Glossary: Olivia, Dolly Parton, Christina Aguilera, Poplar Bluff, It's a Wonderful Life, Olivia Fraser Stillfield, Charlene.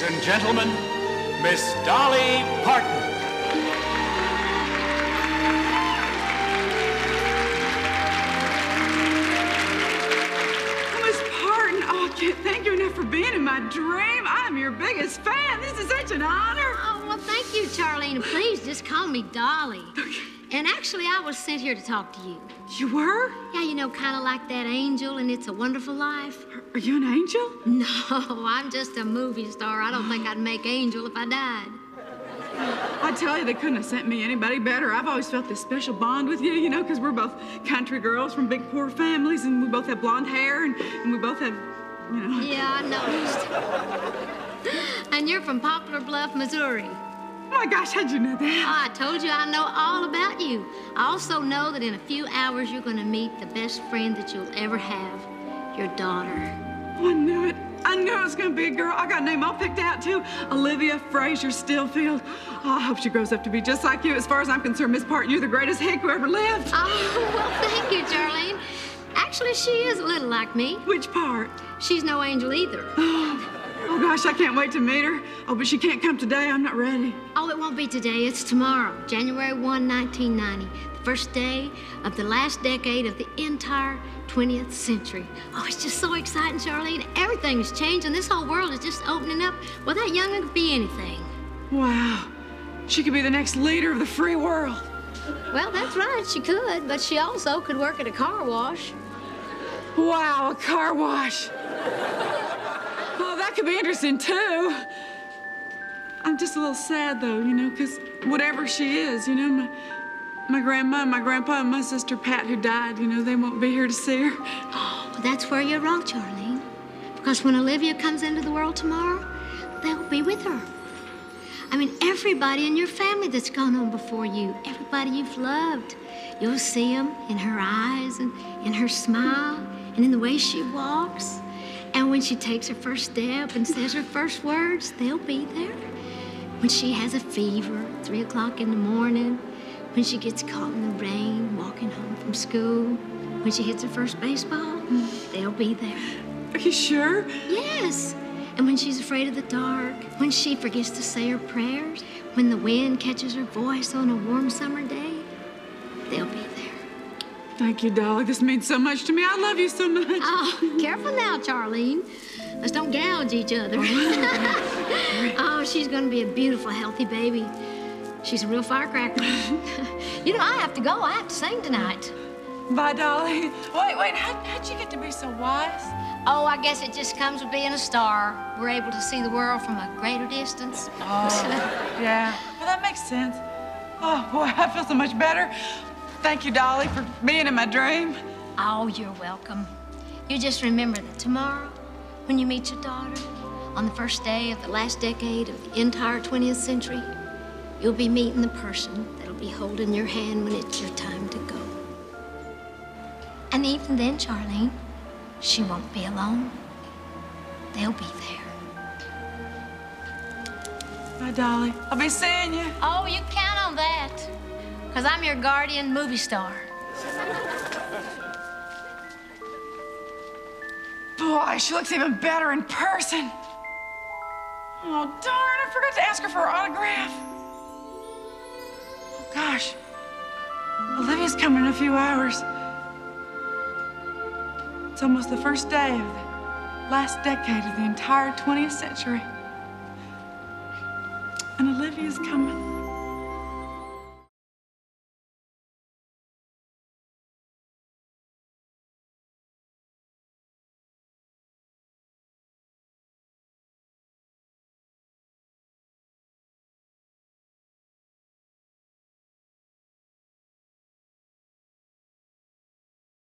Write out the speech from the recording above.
Ladies and gentlemen, Miss Dolly Parton. Miss Parton, oh, I can't thank you enough for being in my dream. I'm your biggest fan. This is such an honor. Oh, well, thank you, Charlene. Please just call me Dolly. And actually, I was sent here to talk to you. You were? Yeah, you know, kind of like that angel in It's a Wonderful Life. Are you an angel? No, I'm just a movie star. I don't think I'd make angel if I died. I tell you, they couldn't have sent me anybody better. I've always felt this special bond with you, you know, because we're both country girls from big, poor families, and we both have blonde hair, and we both have, you know. Yeah, I noticed. And you're from Poplar Bluff, Missouri. Oh, my gosh, how'd you know that? Oh, I told you I know all about you. I also know that in a few hours you're going to meet the best friend that you'll ever have, your daughter. Oh, I knew it. I knew it was going to be a girl. I got a name all picked out, too. Olivia Fraser Stillfield. Oh, I hope she grows up to be just like you. As far as I'm concerned, Miss Parton, you're the greatest hick who ever lived. Oh, well, thank you, Charlene. Actually, she is a little like me. Which part? She's no angel either. Oh, gosh, I can't wait to meet her. Oh, but she can't come today. I'm not ready. Oh, it won't be today. It's tomorrow, January 1, 1990, the first day of the last decade of the entire 20th century. Oh, it's just so exciting, Charlene. Everything is changing. This whole world is just opening up. Well, that young'un could be anything. Wow. She could be the next leader of the free world. Well, that's right. She could, but she also could work at a car wash. Wow, a car wash. That could be interesting, too. I'm just a little sad, though, you know, because whatever she is, you know, my grandma, my grandpa, and my sister Pat, who died, you know, they won't be here to see her. Oh, well, that's where you're wrong, Charlene, because when Olivia comes into the world tomorrow, they'll be with her. I mean, everybody in your family that's gone on before you, everybody you've loved, you'll see them in her eyes and in her smile and in the way she walks. And when she takes her first step and says her first words, they'll be there. When she has a fever, 3 o'clock in the morning, when she gets caught in the rain, walking home from school, when she hits her first baseball, they'll be there. Are you sure? Yes. And when she's afraid of the dark, when she forgets to say her prayers, when the wind catches her voice on a warm summer day, they'll be there. Thank you, Dolly. This means so much to me. I love you so much. Oh, careful now, Charlene. Let's don't gouge each other. Oh, she's going to be a beautiful, healthy baby. She's a real firecracker. You know, I have to go. I have to sing tonight. Bye, Dolly. Wait. How'd you get to be so wise? Oh, I guess it just comes with being a star. We're able to see the world from a greater distance. Oh, yeah. Well, that makes sense. Oh, boy, I feel so much better. Thank you, Dolly, for being in my dream. Oh, you're welcome. You just remember that tomorrow, when you meet your daughter, on the first day of the last decade of the entire 20th century, you'll be meeting the person that'll be holding your hand when it's your time to go. And even then, Charlene, she won't be alone. They'll be there. Bye, Dolly. I'll be seeing you. Oh, you count on that. Because I'm your guardian movie star. Boy, she looks even better in person. Oh, darn, I forgot to ask her for her autograph. Oh, gosh. Olivia's coming in a few hours. It's almost the first day of the last decade of the entire 20th century. And Olivia's coming.